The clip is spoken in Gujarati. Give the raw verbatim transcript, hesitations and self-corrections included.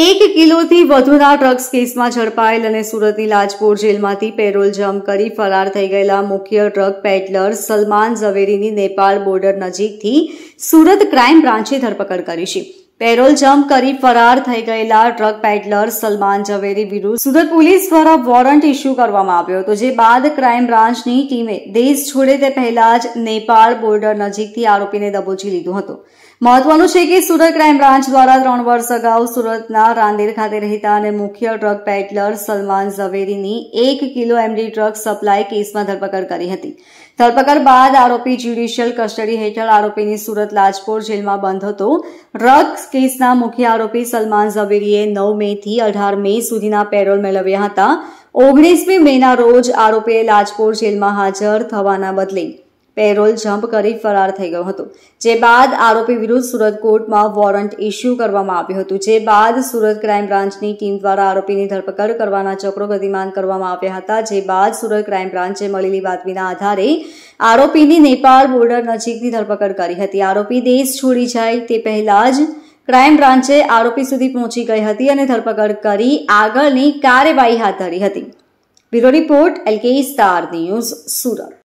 એક કિલોથી વધુના ડ્રગ્સ કેસમાં ઝડપાયેલ અને સુરતની લાજપોર જેલમાંથી પેરોલ જમ્પ કરી ફરાર થઈ ગયેલા મુખ્ય ડ્રગ પેડલર સલમાનઝવેરીની નેપાળ બોર્ડર નજીકથી સુરત ક્રાઈમ બ્રાન્ચે ધરપકડ કરી છે. પેરોલ જમ્પ કરી ફરાર થઈ ગયેલા ડ્રગ પેડલર સલમાનઝવેરી વિરુદ્ધ સુરત પોલીસ દ્વારા વોરંટ ઇસ્યુ કરવામાં આવ્યો હતો, જે બાદ ક્રાઈમ બ્રાન્ચની ટીમે દેશ છોડે તે પહેલા જ નેપાળ બોર્ડર નજીકથી આરોપીને દબોચી લીધો હતો. મહત્વનું છે કે સુરત ક્રાઈમ બ્રાન્ચ દ્વારા ત્રણ વર્ષ અગાઉ સુરતના રાંદેર ખાતે રહેતા અને મુખ્ય ડ્રગ પેડલર સલમાનઝવેરીની એક કિલો એમડી ડ્રગ સપ્લાય કેસમાં ધરપકડ કરી હતી. ધરપકડ બાદ આરોપી જ્યુડિશિયલ કસ્ટડી હેઠળ આરોપીની સુરત લાજપોર જેલમાં બંધ હતો. ડ્રગ્સ કેસના મુખ્ય આરોપી સલમાનઝવેરીએ નવ મે થી અઢાર મે સુધીના પેરોલ મેળવ્યા હતા. ઓગણીસમી મેના રોજ આરોપીએ લાજપોર જેલમાં હાજર થવાના બદલે પેરોલ જમ્પ કરી ફરાર થઈ ગયો હતો, જે બાદ આરોપી વિરુદ્ધ સુરત કોર્ટમાં વોરંટ ઇસ્યુ કરવામાં આવ્યું હતું, જે બાદ સુરત ક્રાઈમ બ્રાન્ચની ટીમ દ્વારા આરોપીની ધરપકડ કરવાના ચક્રો ગતિમાન કરવામાં આવ્યા હતા, જે બાદ સુરત ક્રાઈમ બ્રાન્ચે મળેલી બાતમીના આધારે આરોપીની નેપાળ બોર્ડર નજીકની ધરપકડ કરી હતી. આરોપી દેશ છોડી જાય તે પહેલા જ ક્રાઈમ બ્રાન્ચે આરોપી સુધી પહોંચી ગઈ હતી અને ધરપકડ કરી આગળની કાર્યવાહી હાથ ધરી હતી. Bureau report LK star news Surat.